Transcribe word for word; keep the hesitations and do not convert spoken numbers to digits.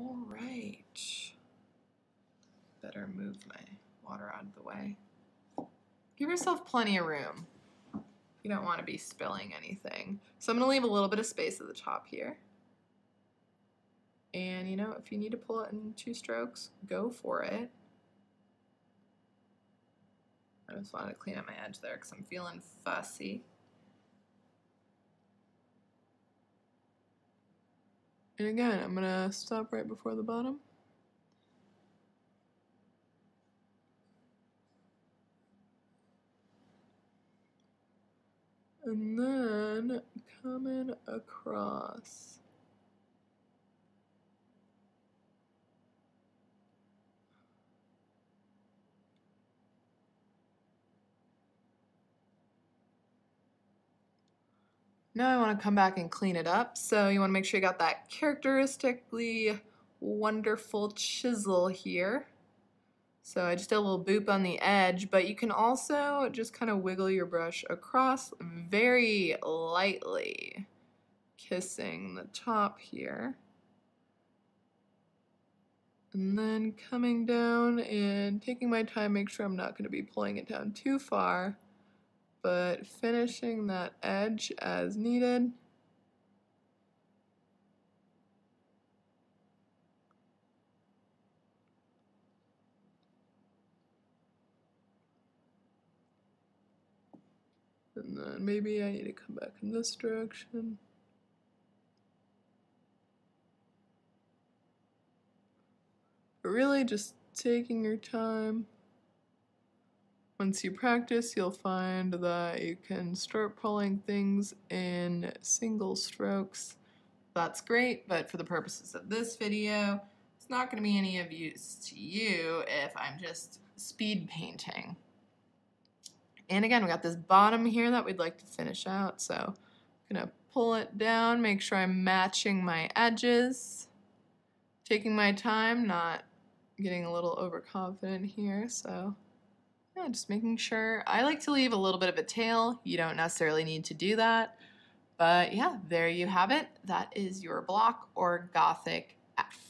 All right. Better move my water out of the way. Give yourself plenty of room. You don't want to be spilling anything. So I'm going to leave a little bit of space at the top here. And, you know, if you need to pull it in two strokes, go for it. I just wanted to clean up my edge there because I'm feeling fussy. And again, I'm going to stop right before the bottom. And then coming across. Now I want to come back and clean it up. So you want to make sure you got that characteristically wonderful chisel here. So I just did a little boop on the edge, but you can also just kind of wiggle your brush across very lightly, kissing the top here. And then coming down and taking my time, make sure I'm not going to be pulling it down too far, but finishing that edge as needed. And then maybe I need to come back in this direction. But really just taking your time. Once you practice, you'll find that you can start pulling things in single strokes. That's great, but for the purposes of this video, it's not going to be any of use to you if I'm just speed painting. And again, we got this bottom here that we'd like to finish out, so I'm going to pull it down, make sure I'm matching my edges, taking my time, not getting a little overconfident here, so... Yeah, just making sure. I like to leave a little bit of a tail. You don't necessarily need to do that. But yeah, there you have it. That is your block or Gothic F.